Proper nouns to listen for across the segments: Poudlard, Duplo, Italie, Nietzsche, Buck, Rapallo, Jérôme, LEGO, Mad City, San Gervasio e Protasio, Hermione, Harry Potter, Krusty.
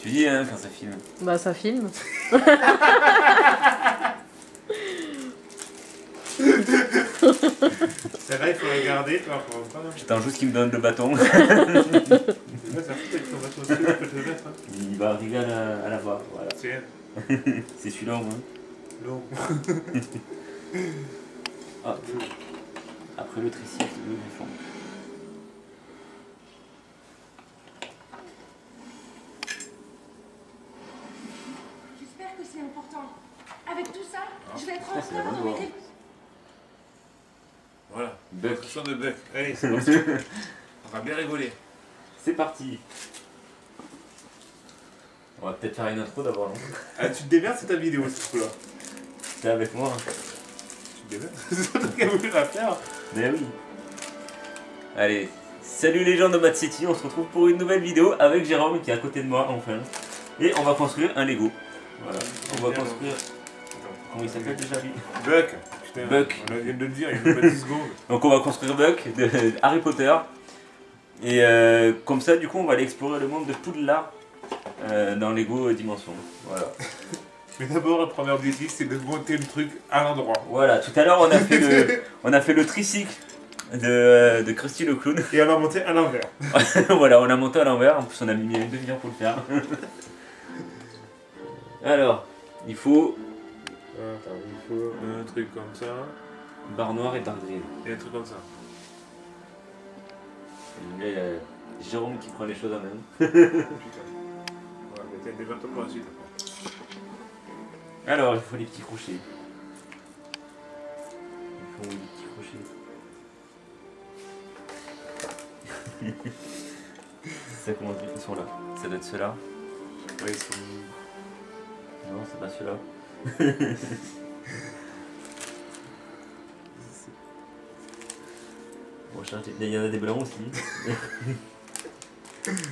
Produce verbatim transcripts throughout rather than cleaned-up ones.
Tu dis hein, quand ça filme. Bah ça filme. C'est vrai, il faut regarder, toi, pour reprendre. J'attends juste qu'il me donne le bâton. C'est vrai, ça fout avec ton bâton aussi, tu peux te le mettre. Hein. Il va arriver à la, à la voir, voilà. C'est celui-là au moins. Long. Hop. Après l'autre ici, le fond. J'espère que c'est important. Avec tout ça, ah, je vais être en retard dans mes... Voilà, Buck. Son de Buck. Allez, c'est parti. On va bien rigoler. C'est parti. On va peut-être faire une intro d'abord. Ah, tu te démerdes, c'est ta vidéo ce coup-là. C'est avec moi. Hein. Tu te démerdes. C'est toi qui as voulu la faire. Ben oui. Allez, salut les gens de Mad City. On se retrouve pour une nouvelle vidéo avec Jérôme qui est à côté de moi enfin. Et on va construire un Lego. Voilà, on va construire... Comment il s'appelle déjà lui? Buck. Putain, Buck. On vient de le dire, il y a pas dix secondes. Donc on va construire Buck de Harry Potter. Et euh, comme ça, du coup, on va aller explorer le monde de Poudlard. Euh, dans Lego Dimension, voilà. Mais d'abord, la première objectif, c'est de monter le truc à l'endroit. Voilà, tout à l'heure, on a fait le, on a fait le tricycle de, de Krusty le clown. Et on l'a monté à l'envers. Voilà, on l'a monté à l'envers, en plus on a mis une demi-heure pour le faire. Alors, il faut... Attends, il faut un truc comme ça. Barre noire et barre grise. Et un truc comme ça. Et là, il y a Jérôme qui prend les choses à main. Putain. Alors, il faut les petits crochets. Il faut les petits crochets. Ça commence bien, ils sont là. Ça doit être ceux-là. Ouais, ils sont... Non, c'est pas ceux-là. Bon, il y en a des blancs aussi.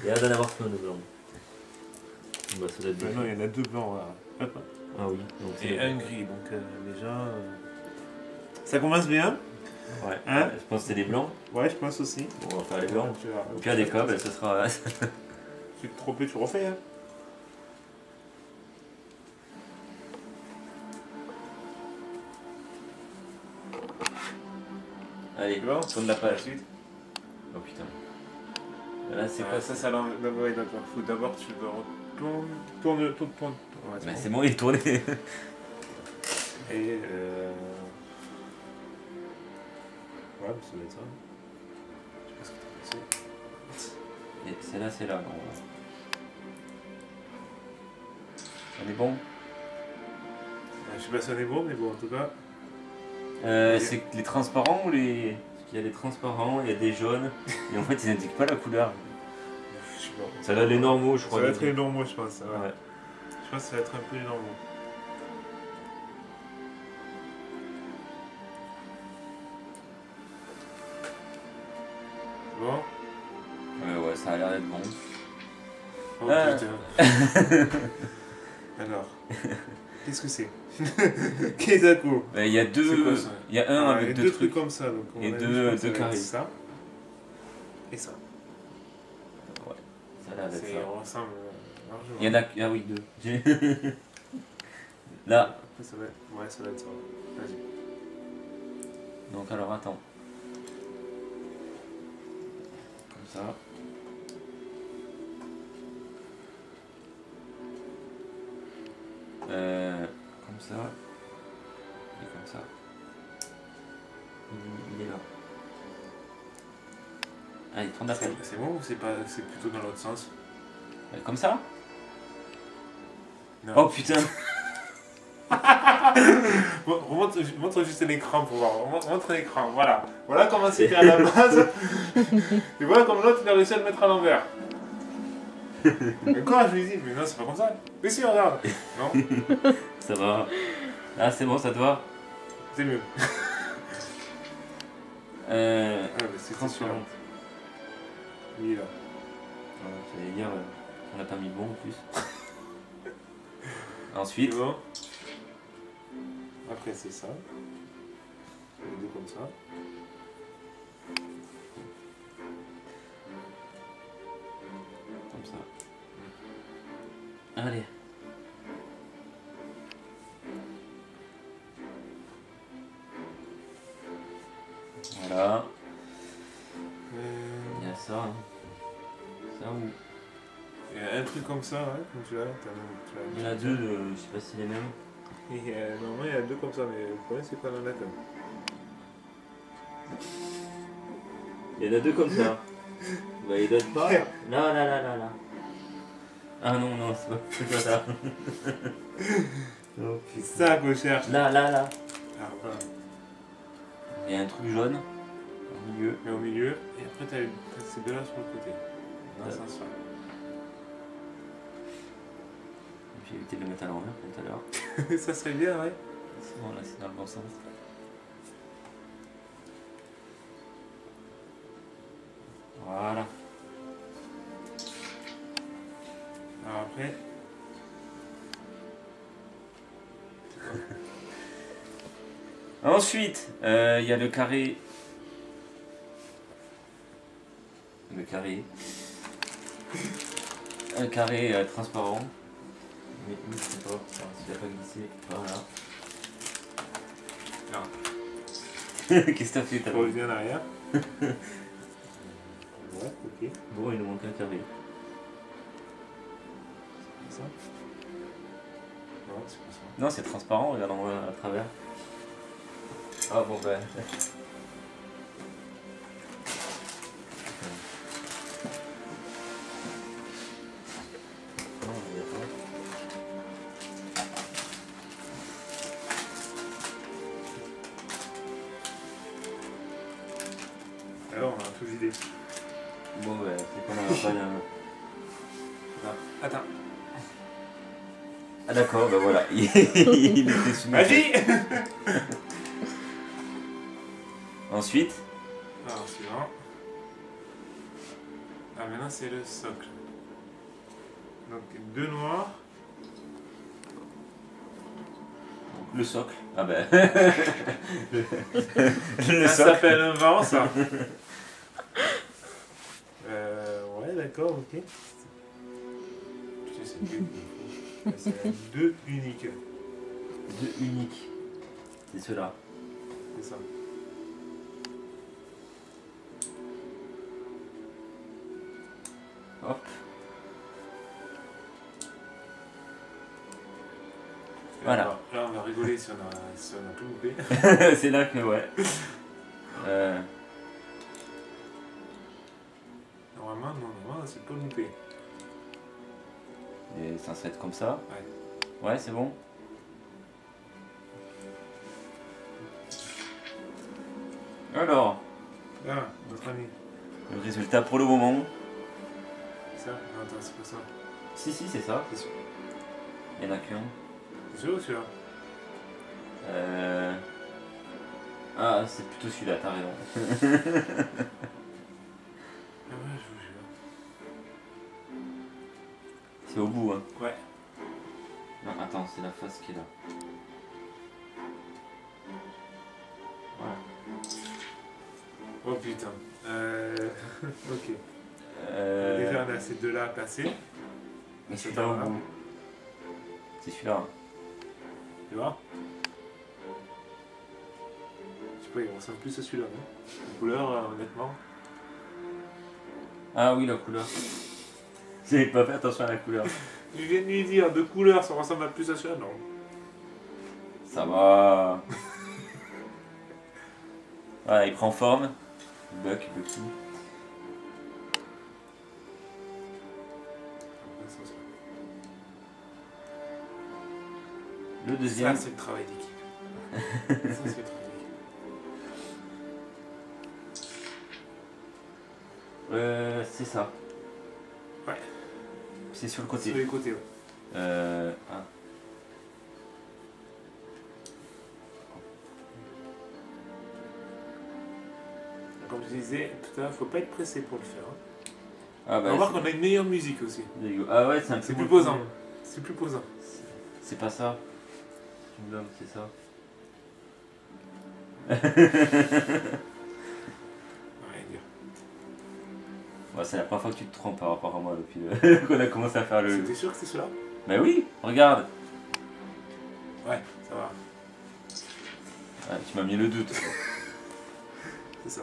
Il y en a d'en avoir plein de blancs. Bah, ça doit être... Non, il y en a deux blancs là. Ah oui. Donc, et un gris, donc euh, déjà... Euh... Ça commence bien. Ouais. Hein, je pense que c'est des blancs. Ouais, je pense aussi. Bon, on va faire les blancs. Au pire des cas, ça sera... Tu te trompes, tu refais. Hein. Allez, bon, tourne la page. Oh putain. Là, c'est quoi ça, ça l'en... Ouais, d'accord. Faut d'abord tu veux... Tourne, tourne, tourne, tourne. Ouais, c'est bah bon. Bon, il est tourné. Et euh... ouais, ça doit être ça. Je sais pas ce que t'as pensé. C'est là, c'est là. On est bon. Je sais pas si on est bon, mais bon, en tout cas. Euh, c'est les transparents ou les... Parce qu'il y a des transparents, il y a des jaunes. Et en fait, ils n'indiquent pas la couleur. Ça va être les normaux, je crois. Ça va être les normaux, je pense. Ouais. Ouais. Je pense que ça va être un peu les normaux. C'est bon? Ouais, ouais, ça a l'air d'être bon. Oh ah. Putain. Alors, qu'est-ce que c'est? Qu'est-ce que c'est? Il y a deux. Quoi, ça il y a un ah, avec deux, deux trucs. trucs comme ça. Donc on et a deux, deux carrés. Ça et ça. On ressemble largement. Il y en a... Ah oui, deux. Là. Après, ça va être... Ouais, ça va être ça. Vas-y. Donc alors, attends. Comme ça. Euh... Comme ça. Et comme ça. Il est là. Allez, tourne la page. C'est bon ou c'est pas... c'est plutôt dans l'autre sens? Comme ça? Non. Oh putain. Bon, montre, montre juste l'écran pour voir. Montre l'écran, voilà. Voilà comment c'était à la base. Et voilà comme l'autre il a réussi à le mettre à l'envers. Encore je lui dis, mais non c'est pas comme ça. Mais si regarde. Non. Ça va. Ah c'est bon, ça te va? C'est mieux. euh... Ah, c'est transparent. Il est là. Voilà, j'allais dire, on n'a pas mis bon en plus. Ensuite. Bon. Après c'est ça. Les deux comme ça. Allez. Voilà. Il y a ça. Hein. Ça ou... Il y a un truc comme ça, ouais, comme tu l'as. Il y en a deux, euh, je sais pas si c'est les mêmes. Il y a, normalement il y a deux comme ça, mais le problème c'est qu'il y en a comme. Il y en a deux comme ça. Bah il donne pas. Là, là, là, là, là. Ah non, non, c'est pas, c'est pas ça. Oh, c'est ça que je cherche. Là, là, là. Ah, ouais. Il y a un truc jaune. Au milieu. Et au milieu. Et après t'as eu ces deux là sur le côté. Dans ça se fait. J'ai évité de le mettre à l'envers tout à l'heure. Ça serait bien, ouais. C'est bon, là c'est dans le bon sens. Voilà. Alors après... Ensuite, il euh, y a le carré... Le carré... Un carré euh, transparent. Mais je sais pas, si t'as pas glissé, voilà. Non. Qu'est-ce que t'as fait? T'as revenir en arrière. Ouais, ok. Bon, il nous manque un carré. C'est ça? Non, c'est pas ça. Non, c'est transparent, regarde en à travers. Ah bon, ben. Alors on a tout vidé. Bon bah c'est qu'on a pas un... Attends. Ah d'accord, bah voilà. Il était sous ma magie. Ensuite. Alors suivant. Ah maintenant c'est le socle. Donc deux noirs. Le socle. Ah ben. Le socle. Ça s'appelle un vent ça. Euh, ouais, d'accord, ok. Je sais plus. C'est deux uniques. Deux uniques. C'est ceux-là. C'est ça. Hop. Voilà. Là, on va rigoler si on a, si on a tout loupé. C'est là que, ouais. Euh... Normalement, non, normalement, c'est pas loupé. Et ça serait comme ça. Ouais. Ouais, c'est bon. Alors. Ah, notre ami. Le résultat pour le moment. C'est ça? Non, attends, c'est pas ça. Si, si, c'est ça. C'est sûr. Il y en a qu'un. C'est celui-là ou celui-là? Euh... Ah, c'est plutôt celui-là, t'as raison. Ah ouais, je vous jure. C'est au bout, hein? Ouais. Non, attends, c'est la face qui est là. Voilà. Oh putain. Euh... ok. Euh... Déjà, on a ces deux-là à passer. Mais c'est pas au bout. C'est celui-là. Tu vois? Je sais pas, il ressemble plus à celui-là, non? La couleur, euh, honnêtement. Ah oui, la couleur. J'ai pas fait attention à la couleur. Je viens de lui dire, de couleur, ça ressemble à plus à celui-là, non? Ça va. Voilà, il prend forme. Buck, Bucky. Le deuxième. Ça, c'est le travail d'équipe. Ça, c'est le travail d'équipe. Euh, c'est ça. Ouais. C'est sur le côté. Sur les côtés, ouais. Euh... Ah. Comme je disais tout à l'heure, faut pas être pressé pour le faire. Hein. Ah bah, on va voir qu'on a une meilleure musique aussi. Ah ouais, c'est un petit peu... C'est plus posant. C'est plus posant. C'est pas ça. C'est ça. Ouais, c'est la première fois que tu te trompes par rapport à moi depuis le... qu'on a commencé à faire le... C'était sûr que c'est cela? Mais oui, regarde. Ouais, ça va. Ah, tu m'as mis le doute. C'est ça.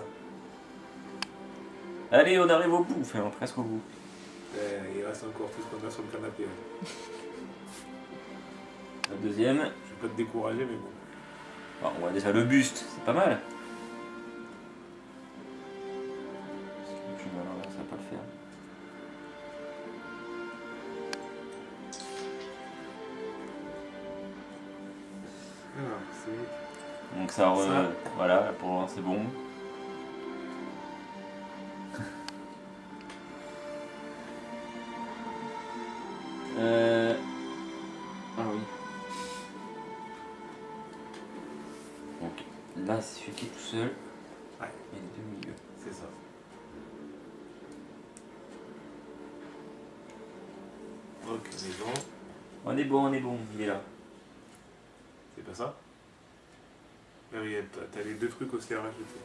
Allez, on arrive au bout, enfin presque au bout. Euh, il reste encore tout ce qu'on a sur le canapé. Hein. La deuxième. Je vais pas te décourager, mais bon. Bon, on voit déjà le buste, c'est pas mal. Je vais alors là, ça va pas le faire. Ah, c'est... Donc ça, re... ça, voilà, pour le moment c'est bon. Euh... Ah oui. Donc là c'est celui qui est tout seul. Ouais. Et les deux milieux. C'est ça. Ok, on est bon. On est bon, on est bon, il est là. C'est pas ça? Là oui, t'as les deux trucs aussi à rajouter.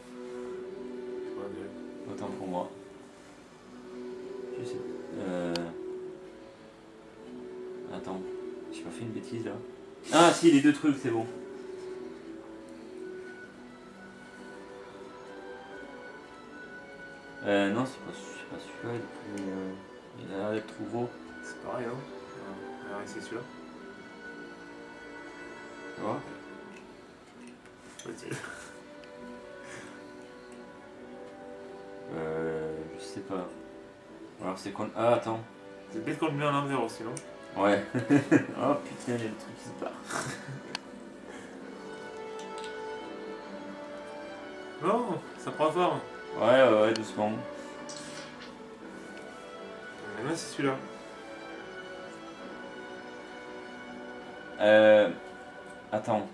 Autant pour moi. Je sais. Euh... Attends, j'ai pas fait une bêtise là. Ah si, les deux trucs, c'est bon. Euh, non, c'est pas celui-là, il a l'air d'être trop gros. C'est pareil, hein. On va essayer celui-là. Tu vois ? Ouais. Euh, je sais pas. Alors c'est qu'on... Ah, attends. C'est peut-être qu'on le met en l'envers aussi, non ? Ouais. Oh putain, il y a le truc qui se barre. Non, ça prend fort. Ouais, ouais, ouais, doucement. Là, c'est celui-là. Euh... Attends.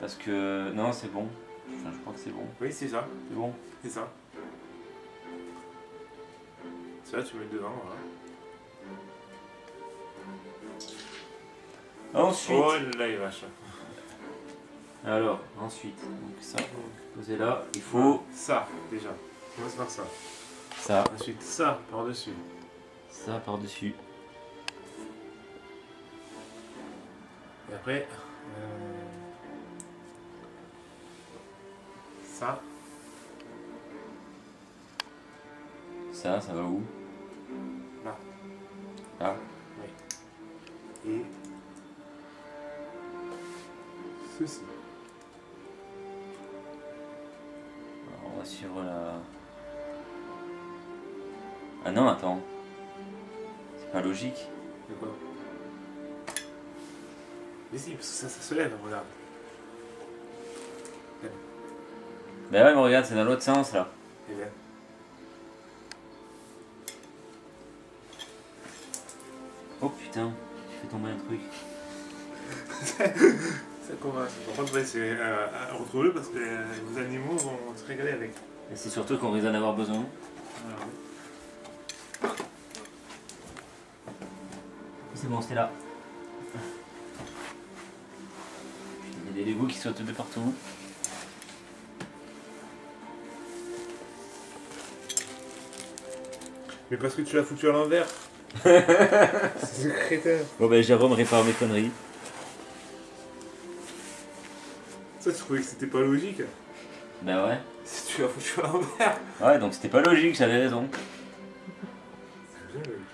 Parce que... Non, c'est bon. Enfin, je crois que c'est bon. Oui, c'est ça. C'est bon. C'est ça. C'est là, tu mets devant, voilà. Ensuite. Oh là, il vache. Alors, ensuite, donc ça, posez là, il faut. Ça, déjà. On va se faire ça. Ça. Ensuite, ça par-dessus. Ça par-dessus. Et après. Euh... Ça. Ça, ça va où? Là. Là. Oui. Et. Ceci. Alors on va suivre la... Ah non, attends. C'est pas logique. De quoi? Mais si, parce que ça, ça se lève, regarde. Ben bah ouais, mais regarde, c'est dans l'autre sens, là. Eh bien. Oh putain, tu fais tomber un truc. Ça commence. Par contre, ouais, c'est euh, retrouve-le parce que euh, vos animaux vont se régaler avec. Et c'est surtout qu'on risque d'en avoir besoin. Ah, ouais. C'est bon, c'est là. Il y a des Legos qui sautent de partout. Mais parce que tu l'as foutu à l'envers. C'est crétin. Bon ben Jérôme répare mes conneries. Ça, tu trouvais que c'était pas logique? Bah ouais. Si tu as foutu à l'envers. Ouais, donc c'était pas logique, j'avais raison. C'est bien logique.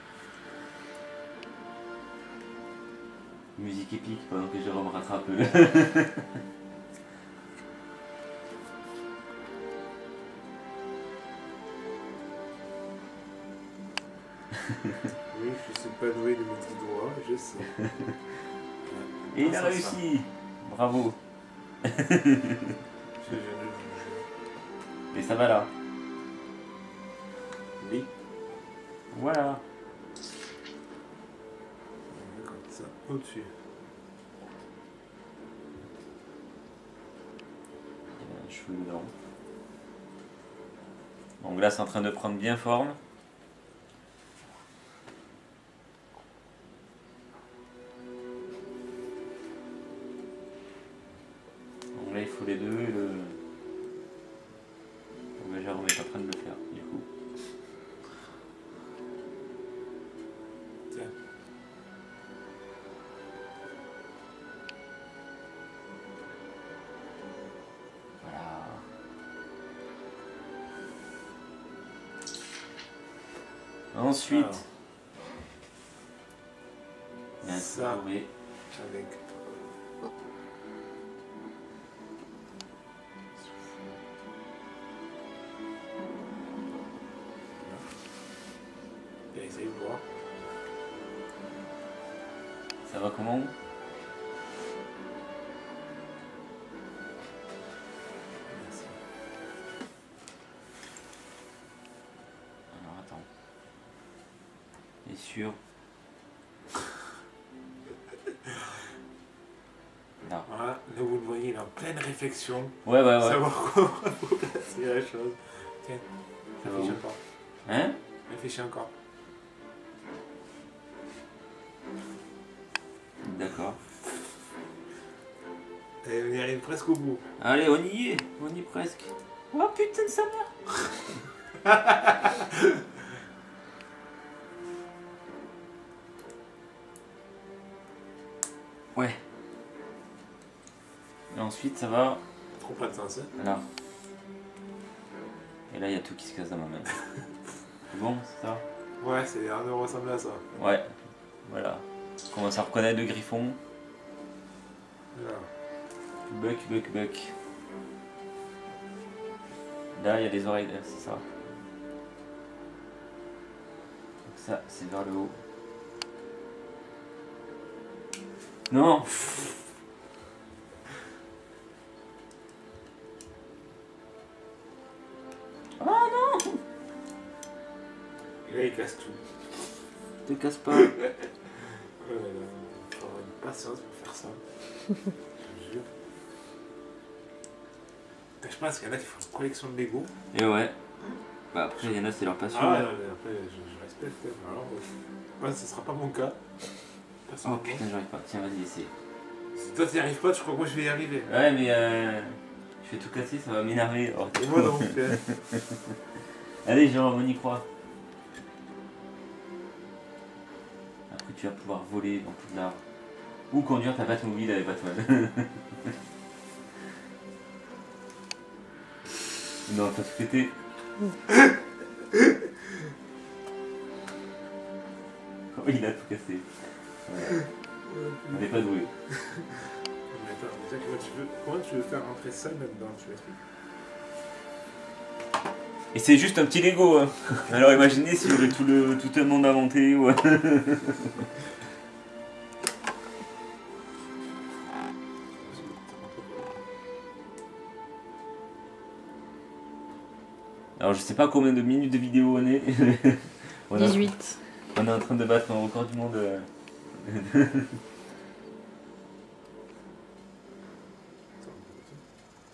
Musique épique pendant que Jérôme rattrape le... Oui, je suis pas doué de mon petit doigt, je sais. Et il a réussi ça. Bravo. Mais ça va là. Oui. Voilà. On va comme ça au-dessus. Je suis dedans. Donc là c'est en train de prendre bien forme. Les deux et le... Mais Jérôme est en train de le faire du coup. Tiens. Ensuite, ah. ça avec. Ça va comment? Sûr. Là. Voilà, là vous le voyez, il est en pleine réflexion. Ouais, bah, ouais, ouais. Savoir comment vous placer la chose. Tiens, réfléchis encore. Hein? Réfléchis encore. D'accord. On y arrive presque au bout. Allez, on y est. On y est presque. Oh putain de sa mère! Ouais. Et ensuite ça va. Trop pas de sens. Là. Et là il y a tout qui se casse dans ma main. Bon, c'est ça? Ouais, c'est un peu ressemble à ça. Ouais. Voilà. On commence à reconnaître le griffon. Là. Buck, buck, buck. Là il y a des oreilles, c'est ça. Donc ça, c'est vers le haut. Non. Ah non. Et là il casse tout. Te casse pas. Il faut avoir une patience pour faire ça. Je te jure. Je pense qu'il y en a qui font une collection de Lego. Et ouais. Bah après il y en a c'est leur passion. Ah ouais, non, mais après je, je respecte. Alors, ouais, ce sera pas mon cas. Oh putain, j'arrive pas. Tiens, vas-y, essaye. Si toi t'y arrives pas, je crois que moi je vais y arriver. Ouais, mais euh, je vais tout casser, ça va m'énerver. Oh, moi non, allez, genre, on y croit. Après, tu vas pouvoir voler dans Poudlard. Ou conduire ta Batmobile avec Batman. Non, t'as tout pété. Oh, il a tout cassé. Ouais. On n'est pas doué. Mais attends, tu veux, comment tu veux faire rentrer ça là-dedans? Tu l'expliques. Et c'est juste un petit Lego. Hein. Alors imaginez s'il y aurait tout le tout un monde inventé. Ouais. Alors je sais pas combien de minutes de vidéo on est. On est dix-huit. On est en train de battre un record du monde. Euh...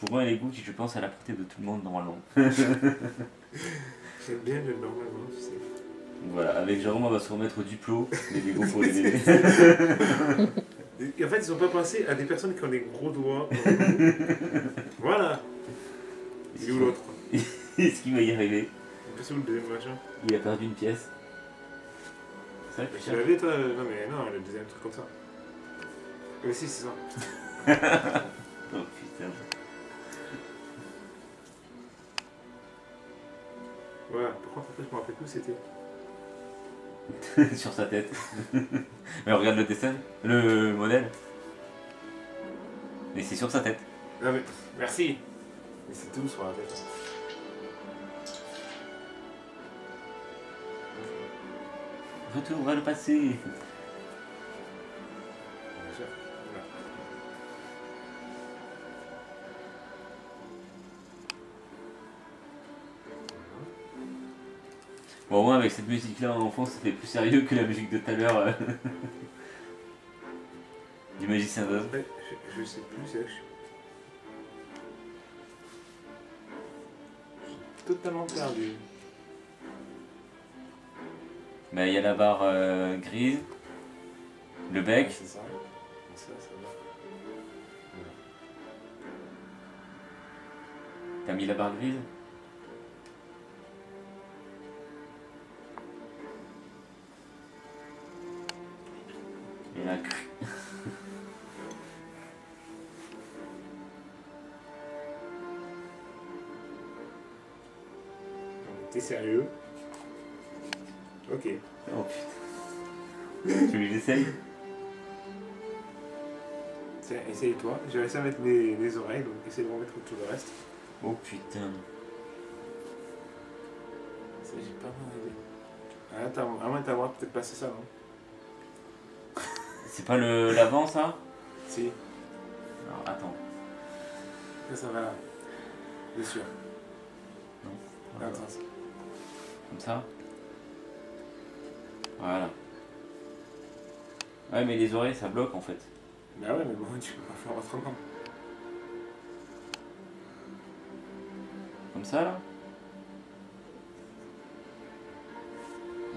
Pour moi, les goûts, je pense à la portée de tout le monde normalement. J'aime bien le normalement, tu sais. Voilà, avec Jérôme, on va se remettre au duplo, les Lego pour les bébés. En fait, ils n'ont pas pensé à des personnes qui ont des gros doigts. Voilà. Il est où l'autre? Est-ce qu'il va y arriver? Est-ce où le deuxième machin? Il a perdu une pièce. Tu l'avais toi? Non mais non, le deuxième truc comme ça. Mais si, c'est ça. Oh putain. Ouais, pourquoi en fait, je me rappelle plus c'était. Sur sa tête. Mais regarde le dessin, le modèle. Mais c'est sur sa tête. Non mais, merci. Mais c'est tout sur la tête. Retour, on va le passer. Bon, au moins avec cette musique là en enfant c'était plus sérieux que la musique de tout à l'heure du magicien d'Oz. Je, je sais plus, c'est là que je suis. Je suis totalement perdu. Il ben, y a la barre euh, grise, le bec. Ouais, c'est ça. Ça, ça va. Ouais. T'as mis la barre grise? Et là. T'es sérieux? Ok. Oh putain. Tu veux que j'essaye? Tiens, essaye-toi. J'ai réussi à mettre mes, mes oreilles, donc essaye de remettre tout le reste. Oh putain. Ça, j'ai pas mal aidé. Ah, à moins d'avoir peut-être passé ça, non? C'est pas le l'avant, ça? Si. Alors, attends. Là, ça va là. Bien sûr. Non. Voilà. Attends. Comme ça? Voilà. Ouais, mais les oreilles, ça bloque, en fait. Bah ouais, mais bon, tu peux pas faire autrement. Comme ça, là?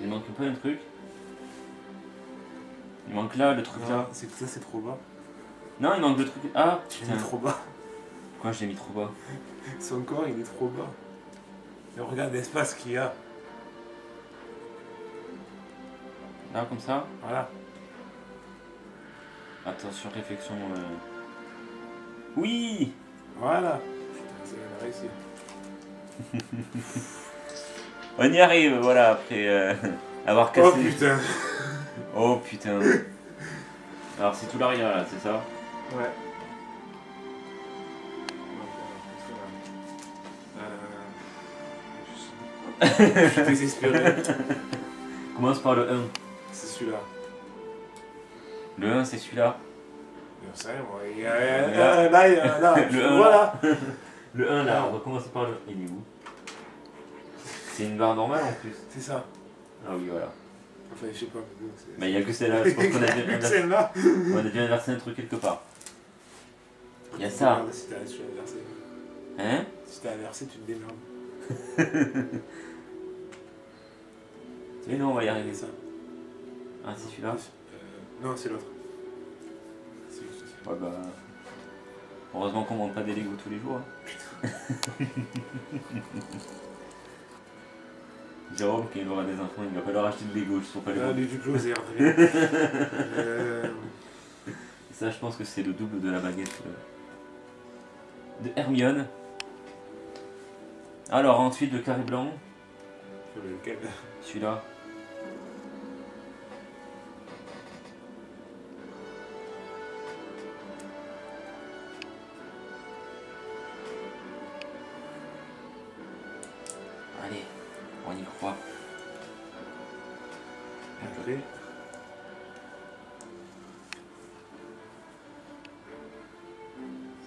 Il manque pas un truc? Il manque là, le truc non, là. C'est que ça, c'est trop bas. Non, il manque le truc... Ah, putain. Je l'ai mis trop bas. Pourquoi je l'ai mis trop bas? Son corps, il est trop bas. Et regarde l'espace qu'il y a. Là, comme ça? Voilà. Attention, réflexion... Euh... Oui! Voilà! Putain, c'est réussi. On y arrive, voilà, après euh, avoir cassé... Oh putain! Oh putain! Alors c'est tout l'arrière là, c'est ça? Ouais. Euh... Je suis désespéré. Commence par le un. C'est celui-là. Le un, c'est celui-là. Je sais, moi. Il y a un là, il y a un là. Le un, voilà. Le un, là, on va commencer par le. Il est où? C'est une barre normale en plus. C'est ça. Ah oui, voilà. Enfin, je sais pas. Mais il n'y a que celle-là. Je pense qu'on a déjà celle-là. On a déjà inversé un truc quelque part. Il y a ça. Si t'as inversé. Hein? Si t'as inversé, tu te démerdes. Mais non, on va y arriver ça. Ah, c'est celui-là? Non, c'est l'autre. Ouais bah... Heureusement qu'on ne monte pas des Lego tous les jours. Hein. Jérôme, quand il aura des enfants, il va pas leur acheter de Lego, je trouve pas les bons. Ah, du clos, c'est rien. Ça, je pense que c'est le double de la baguette de Hermione. Alors, ensuite, le carré blanc. Celui-là.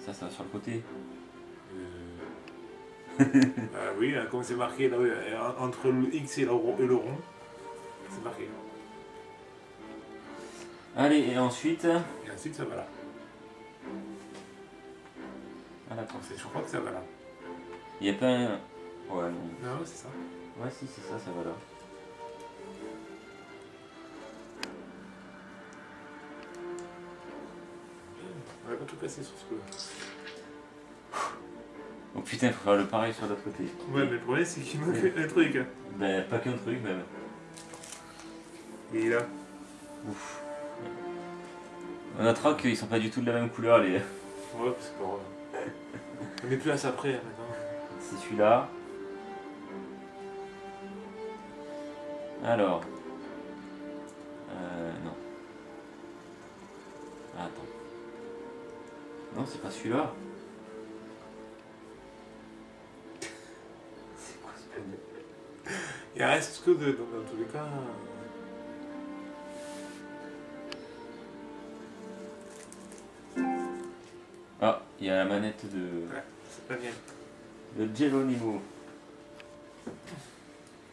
Ça, ça va sur le côté. Euh... euh, oui, comme c'est marqué là, entre le X et le rond, rond c'est marqué. Allez, et ensuite. Et ensuite, ça va là. Ah, d'accord. Je crois que ça va là. Il n'y a pas un. Ouais, non. Non, c'est ça. Ouais, si, c'est ça, ça va là. Tout passer sur ce coup-là. Oh putain, faut faire le pareil sur l'autre côté. Ouais, mais le problème c'est qu'il manque un truc. Ben, pas qu'un truc, même. Et là. Ouf. On notera qu'ils sont pas du tout de la même couleur, les. Ouais, parce que. On est plus à ça près maintenant. C'est celui-là. Alors. Euh. Non. Attends. Non, c'est pas celui-là. C'est quoi ce panneau? Il reste que deux, dans, dans tous les cas. Ah, il y a la manette de... Ouais, c'est pas bien. Le Jello Nemo.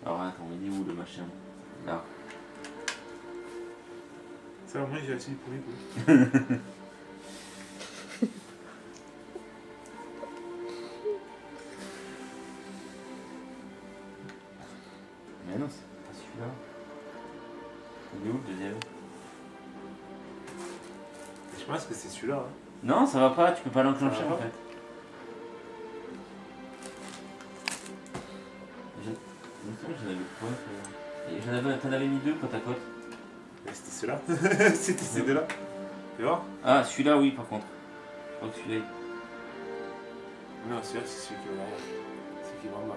Alors attends, il est où le machin? Là. Ça, au moins, j'ai assez pour les coups. C'est celui-là. Hein. Non, ça va pas, tu peux pas l'enclencher en fait. J'en avais, t'en avais mis deux côte à côte. C'était celui-là. C'était ces deux-là. Tu vois? Ah, celui-là, oui, par contre. Je crois que celui-là. Non, celui-là, c'est celui qui va derrière. C'est celui qui va en bas.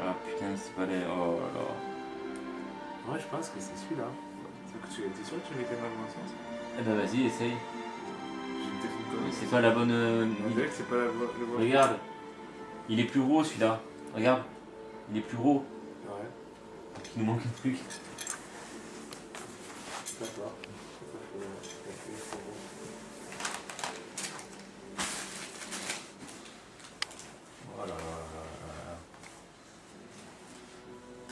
Ah putain, c'est pas les... Oh là là. Ouais, je pense que c'est celui-là. T'es sûr que tu mettais mal dans le sens? Eh bah ben, vas-y, essaye. C'est pas la bonne... On dirait que c'est pas la bonne... Regarde. Il est plus gros celui-là. Regarde. Il est plus gros. Ouais. Donc il nous manque un truc. D'accord. Voilà.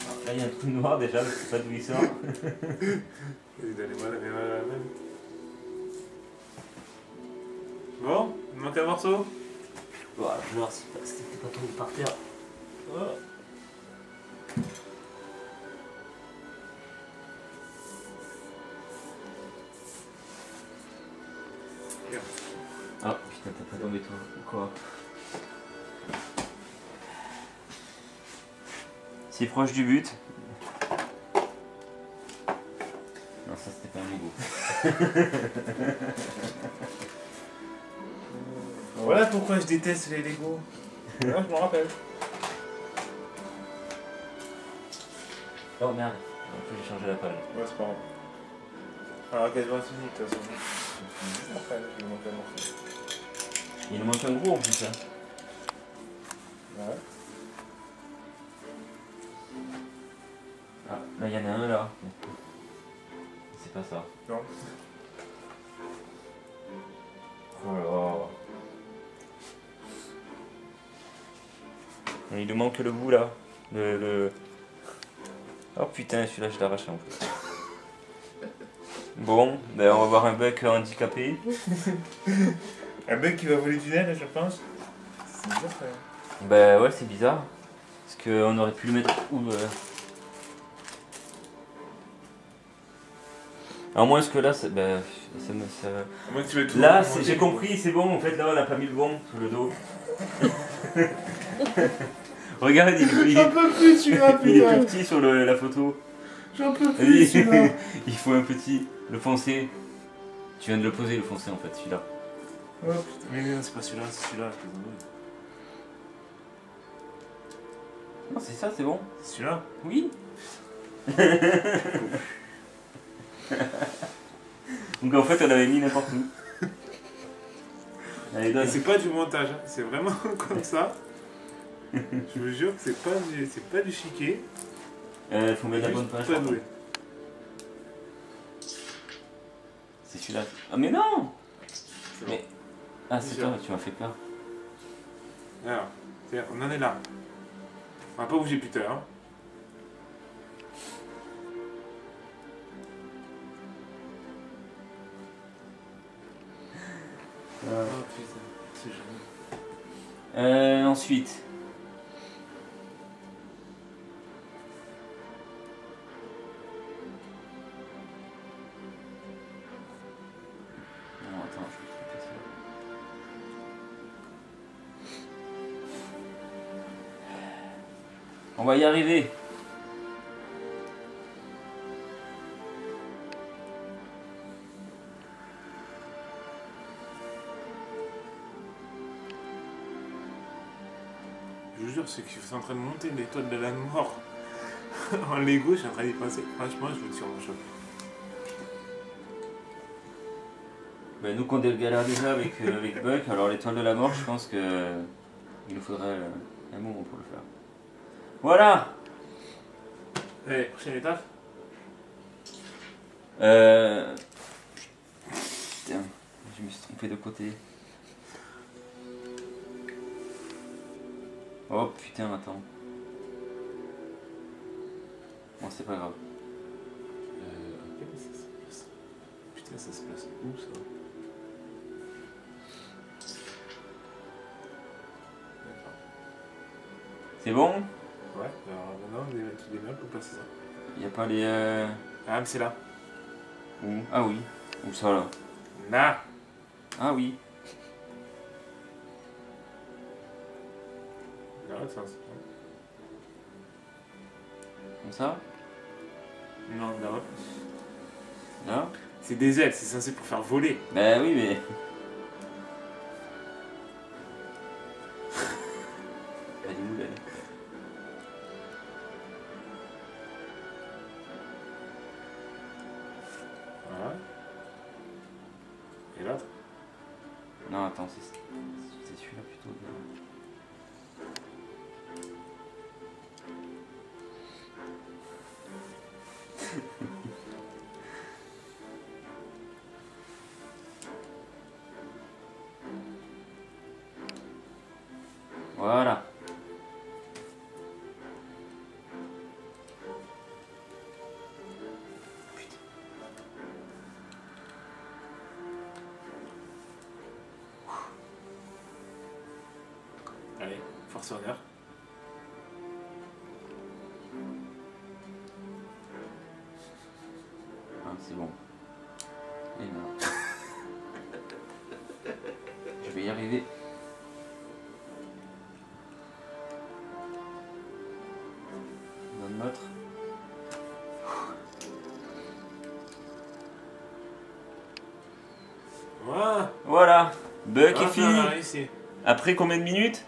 Alors là il y a un truc noir déjà, je sais pas d'où il sort. Il allait mal, il allait mal à la même. Bon, il manque un morceau. Voilà, je vois, c'était pas tombé par terre. Voilà. Ah putain, t'as pas tombé toi, quoi. C'est proche du but. Non, ça c'était pas un Lego. Voilà pourquoi je déteste les Lego. Là, je m'en rappelle. Oh merde, en plus j'ai changé la page. Ouais, c'est pas grave. Alors, quasiment fini de toute façon. Après, il nous manque un morceau. Il nous manque un gros en plus, hein. Ouais. Ah, là il y en a un là. C'est pas ça. Non. Oh là. Il nous manque le bout là. Le. le... Oh putain, celui-là je l'arrache en plus. Bon, ben on va voir un Buck handicapé. Un Buck qui va voler du nez, je pense. C'est bizarre quand même. Ben ouais, c'est bizarre. Parce qu'on aurait pu le mettre où euh... À moins que là, ça, ben, ça me. Ça... Moi, tu veux tout là, j'ai compris, c'est bon. En fait, là, on n'a pas mis le bon sur le dos. Regarde, il, il, il, plus, tu vas, il est plus petit sur le, la photo. J'en peux plus, celui-là. Il faut un petit, le foncé. Tu viens de le poser, le foncé, en fait, celui-là. Oh putain, mais non, c'est pas celui-là, c'est celui-là, je te demande. Non, c'est ça, c'est bon. C'est celui-là? Oui. Donc en fait, on avait mis n'importe où. C'est pas du montage, hein. C'est vraiment comme ça. Je vous jure que c'est pas du, c'est pas du chiquet. Il euh, faut mettre la bonne page. C'est celui-là. Ah mais non bon. Mais... Ah c'est toi, tu m'as fait peur. Alors, on en est là. On va pas bouger plus tard. Hein. Euh... Oh putain, c'est joli. Euh, ensuite... On va y arriver. Je vous jure, c'est que je suis en train de monter l'étoile de la mort en Lego, je suis en train d'y passer. Franchement, je vous tire mon choc. Ben nous, qu'on galère déjà avec, euh, avec Buck, alors l'étoile de la mort, je pense que euh, il nous faudrait euh, un moment pour le faire. Voilà. Allez, prochaine étape. Euh... Putain, je me suis trompé de côté. Oh putain, attends. Bon, c'est pas grave. Euh... Putain, ça se place où ça? C'est bon? Ouais, alors maintenant tu démerdes pour placer ça. Il n'y a pas les... Euh... Ah mais c'est là. Où? Ah oui. Où ça là? Là. Ah oui. Dans l'autre sens. Comme ça? Non, dans l'autre. Là? C'est des ailes, c'est censé pour faire voler. Bah oui mais... Non, attends, c'est celui-là plutôt. Voilà. Allez, force honneur. Ah, c'est bon. Et non. Je vais y arriver. Donne-moi. Voilà. Voilà. Buck est fini. Après combien de minutes?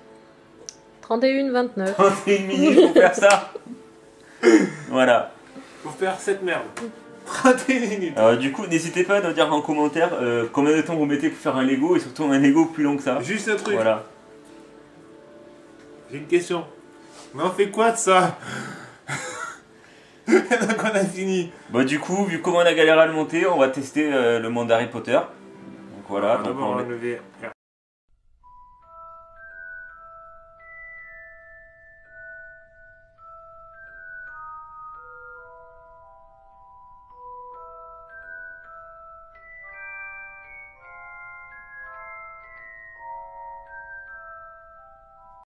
trente et une vingt-neuf. trente et une minutes pour faire ça. Voilà. Pour faire cette merde. trente et une minutes. Euh, du coup, n'hésitez pas à nous dire en commentaire euh, combien de temps vous mettez pour faire un Lego et surtout un Lego plus long que ça. Juste un truc. Voilà. J'ai une question. Mais on fait quoi de ça? Donc on a fini. Bah du coup, vu comment on a galéré à le monter, on va tester euh, le monde d'Harry Potter. Donc voilà. On va donc, on va enlever.